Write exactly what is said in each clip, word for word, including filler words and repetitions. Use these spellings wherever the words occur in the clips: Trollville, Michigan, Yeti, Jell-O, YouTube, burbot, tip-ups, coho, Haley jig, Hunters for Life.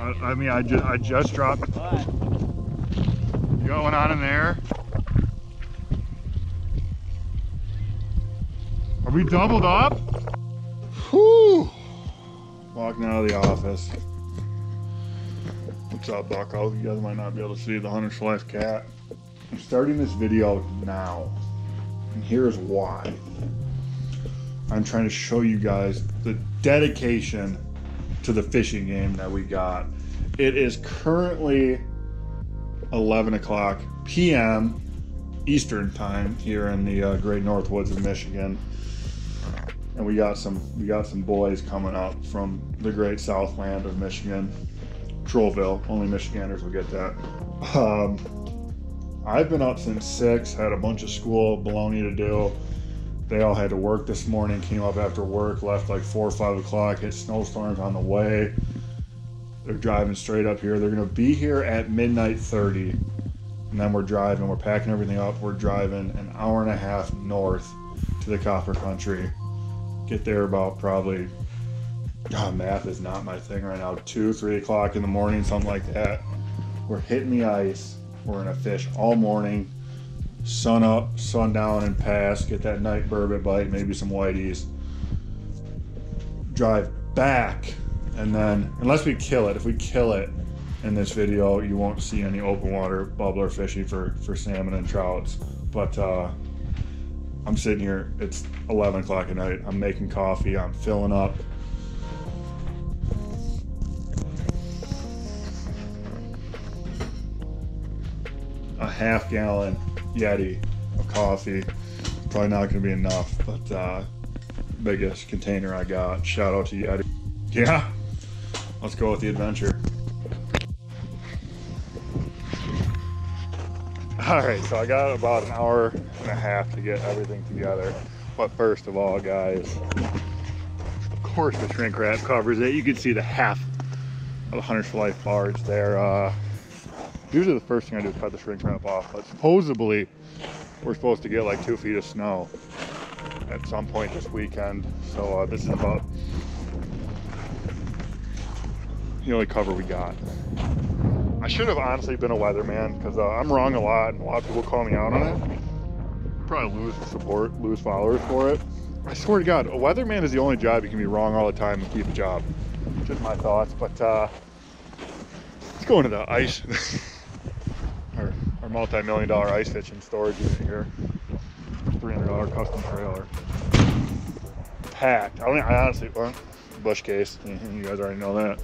I, I mean, I just I just dropped. What? Going on in there. Are we doubled up? Whew. Walking out of the office. What's up, Bucko? You guys might not be able to see the Hunters for Life cat. I'm starting this video now, and here's why. I'm trying to show you guys the dedication to the fishing game that we got. It is currently eleven o'clock P M Eastern time here in the uh, Great North Woods of Michigan, and we got some we got some boys coming up from the Great Southland of Michigan, Trollville. Only Michiganders will get that. Um, I've been up since six. Had a bunch of school baloney to do. They all had to work this morning. Came up after work. Left like four or five o'clock. Hit snowstorms on the way. They're driving straight up here. They're gonna be here at midnight thirty, and then we're driving. We're packing everything up. We're driving an hour and a half north to the Copper Country. Get there about probably. God, math is not my thing right now. Two, three o'clock in the morning, something like that. We're hitting the ice. We're gonna fish all morning, sun up, sun down, and pass. Get that night burbot bite, maybe some whiteys. Drive back, and then unless we kill it, if we kill it in this video, you won't see any open water bubbler fishing for for salmon and trouts. But uh, I'm sitting here. It's eleven o'clock at night. I'm making coffee. I'm filling up. A half gallon Yeti of coffee, probably not gonna be enough, but uh, biggest container I got. Shout out to Yeti. Yeah, let's go with the adventure. All right, so I got about an hour and a half to get everything together. But first of all, guys, of course the shrink wrap covers it. You can see the half of the Hunters for Life bars there. Uh, Usually the first thing I do is cut the shrink wrap off, but supposedly we're supposed to get like two feet of snow at some point this weekend. So uh, this is about the only cover we got. I should have honestly been a weatherman, because uh, I'm wrong a lot and a lot of people call me out on it. Probably lose support, lose followers for it. I swear to God, a weatherman is the only job you can be wrong all the time and keep a job. Just my thoughts, but uh, let's go into the ice. Our, our multi-million dollar ice fishing storage unit here. three hundred dollar custom trailer. Packed. I, mean, I honestly, well, bush case. You guys already know that.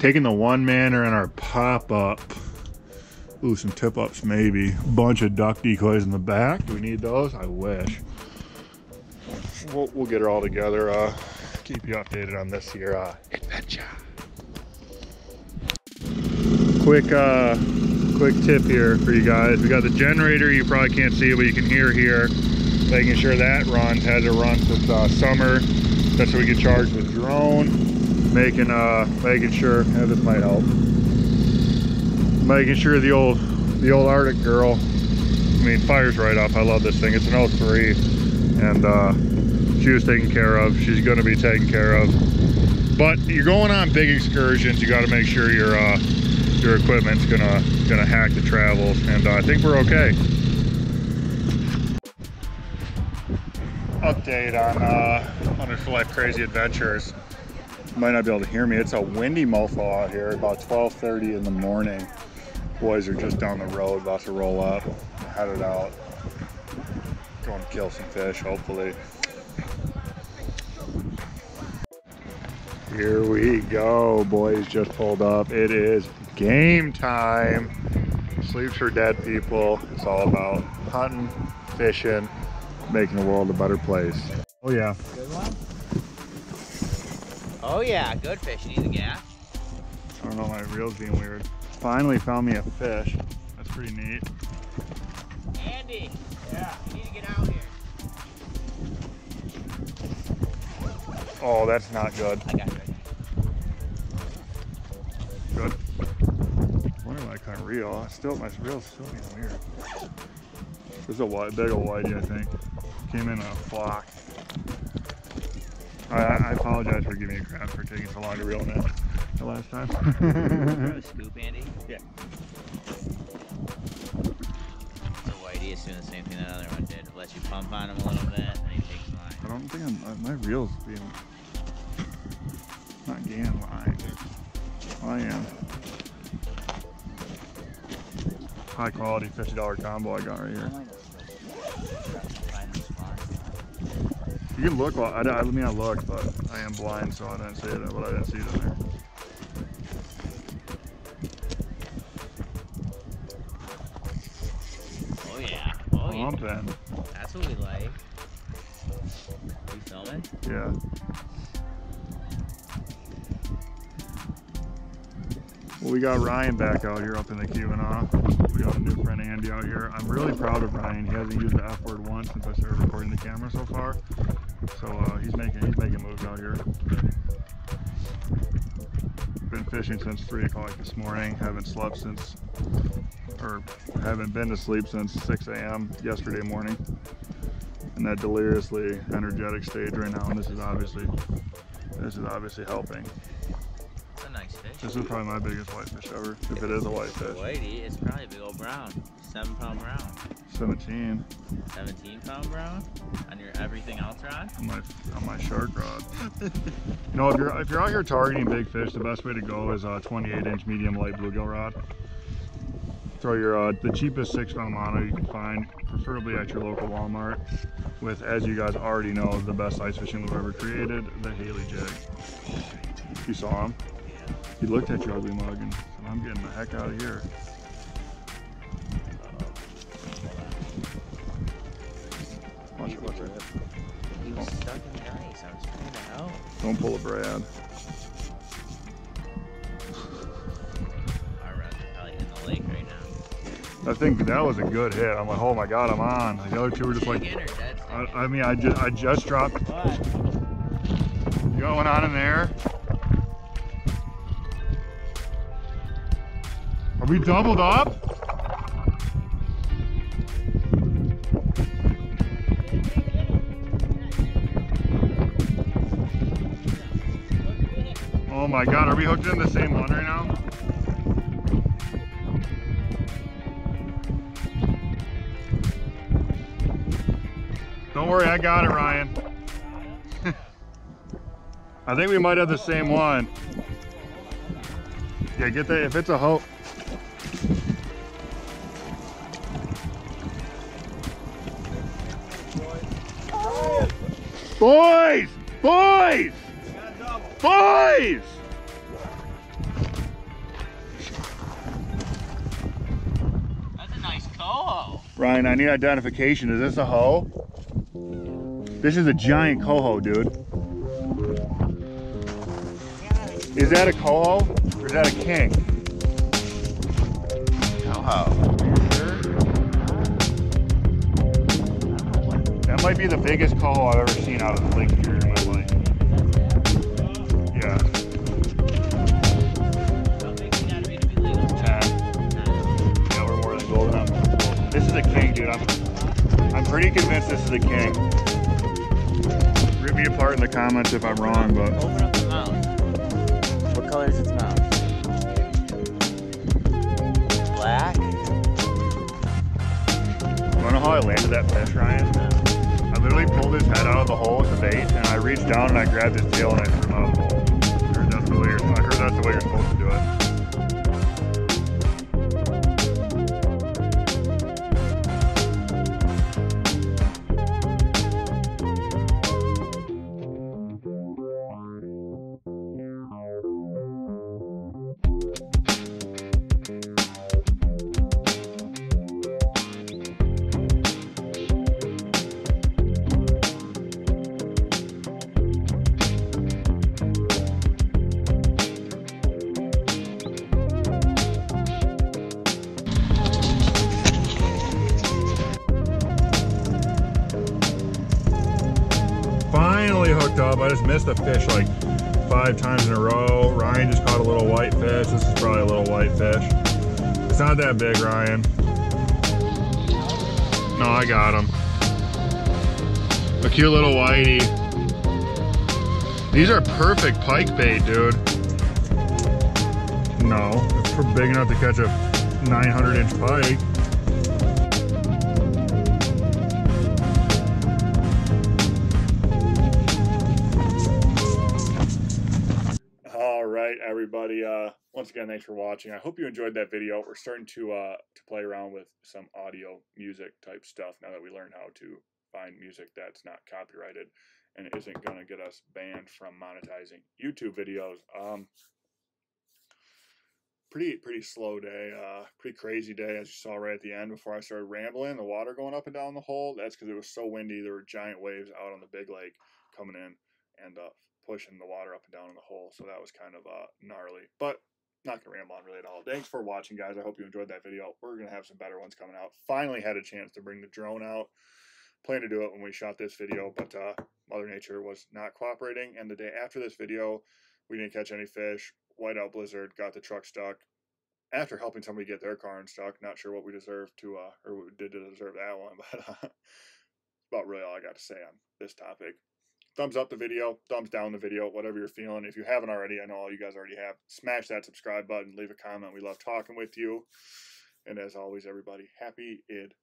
Taking the one-manner and our pop-up. Ooh, some tip-ups maybe. Bunch of duck decoys in the back. Do we need those? I wish. We'll, we'll get her all together. Uh, keep you updated on this here uh, adventure. Quick uh, quick tip here for you guys. We got the generator, you probably can't see it, but you can hear here. Making sure that runs, has it run since uh, summer. That's so we can charge the drone. Making uh, making sure, yeah, this might help. Making sure the old the old Arctic girl, I mean, fires right up. I love this thing. It's an oh three, and uh, she was taken care of. She's gonna be taken care of. But you're going on big excursions, you gotta make sure you're, uh, your equipment's gonna gonna hack the travels, and uh, I think we're okay. Update on uh, Hunters for Life Crazy Adventures. You might not be able to hear me. It's a windy mofo out here. About twelve thirty in the morning. Boys are just down the road, about to roll up, headed out, going to kill some fish, hopefully. Here we go, boys just pulled up. It is game time. Sleeps for dead people. It's all about hunting, fishing, making the world a better place. Oh yeah. Good one? Oh yeah, good fish. You need the gas? I don't know, my reel's being weird. Finally found me a fish. That's pretty neat. Andy, yeah, you need to get out here. Oh, that's not good. I got it. Good. I wonder why I caught reel. I still, my reel's still being weird. This is a wide, big old whitey, I think. Came in, in a flock. I, I apologize for giving a crap for taking so long to reel now. the last time. Throw a scoop, Andy. Yeah. So Whitey is doing the same thing that other one did. Let you pump on him a little bit, and he takes line. I don't think I'm, my reel's being not getting line. Oh, I am. High quality fifty dollar combo I got right here. You can look, I, I mean I looked, but I am blind, so I didn't see it, but I didn't see it in there. Oh yeah, oh yeah. That's what we like. Are you filming? Yeah. Well, we got Ryan back out here up in the Q and A. We got a new friend Andy out here. I'm really proud of Ryan. He hasn't used the F word once since I started recording the camera so far. So uh, he's making he's making moves out here. Been fishing since three o'clock this morning. Haven't slept since, or haven't been to sleep since six A M yesterday morning. In that deliriously energetic stage right now, and this is obviously this is obviously helping. It's a nice fish. This is probably my biggest whitefish ever. If it is a whitefish. Whitey, it's probably a big old brown. Seven pound brown. Seventeen. Seventeen pound brown on your everything else rod. On my on my shark rod. You know, if you're if you're out here targeting big fish, the best way to go is a twenty-eight inch medium light bluegill rod. Throw your uh, the cheapest six pound mono you can find, preferably at your local Walmart, with, as you guys already know, the best ice fishing lure ever created, the Haley jig. You saw him. He looked at your ugly mug and said, I'm getting the heck out of here. Watch it, watch it. He was stuck in the ice. I was trying to help. Don't pull a Brad. Our rods are probably in the lake right now. I think that was a good hit. I'm like, oh my god, I'm on. Like, the other two were just like, I, I mean, I just, I just dropped. What? You got one on in there? Are we doubled up? Oh my god, are we hooked in the same one right now? Don't worry, I got it, Ryan. I think we might have the same one. Yeah, get that, if it's a hook. Boys! Boys! Boys! That's a nice coho. Ryan, I need identification. Is this a hoe? This is a giant coho, dude. Is that a coho? Or is that a king? Coho. That might be the biggest coho I've ever seen out of the lake here in my life. Yeah. ten. Yeah, we're more than golden up. This is a king, dude. I'm, I'm pretty convinced this is a king. Rip me apart in the comments if I'm wrong, but. Open up the mouth. What color is its mouth? Black. I don't know how I landed that fish, Ryan. I literally pulled his head out of the hole with the bait, and I reached down and I grabbed his tail and I threw him out of the hole. I heard that's the way you're, I heard that's the way you're supposed to do it. Up. I just missed a fish like five times in a row. Ryan just caught a little whitefish. This is probably a little whitefish. It's not that big, Ryan. No, I got him. A cute little whitey. These are perfect pike bait, dude. No, it's big enough to catch a nine hundred inch pike. All right, everybody. Uh, once again, thanks for watching. I hope you enjoyed that video. We're starting to uh, to play around with some audio music type stuff now that we learned how to find music that's not copyrighted and isn't going to get us banned from monetizing YouTube videos. Um, pretty pretty slow day, uh, pretty crazy day, as you saw right at the end before I started rambling. The water going up and down the hole, that's because it was so windy. There were giant waves out on the big lake coming in and uh, pushing the water up and down in the hole, so that was kind of uh, gnarly. But not going to ramble on really at all. Thanks for watching, guys. I hope you enjoyed that video. We're going to have some better ones coming out. Finally had a chance to bring the drone out. Plan to do it when we shot this video, but uh, Mother Nature was not cooperating. And the day after this video, we didn't catch any fish. Whiteout blizzard, got the truck stuck. After helping somebody get their car unstuck, not sure what we deserved to, uh, or what we did to deserve that one, but uh, that's about really all I got to say on this topic. Thumbs up the video, thumbs down the video, whatever you're feeling. If you haven't already, I know all you guys already have, smash that subscribe button, leave a comment. We love talking with you. And as always, everybody, happy I D.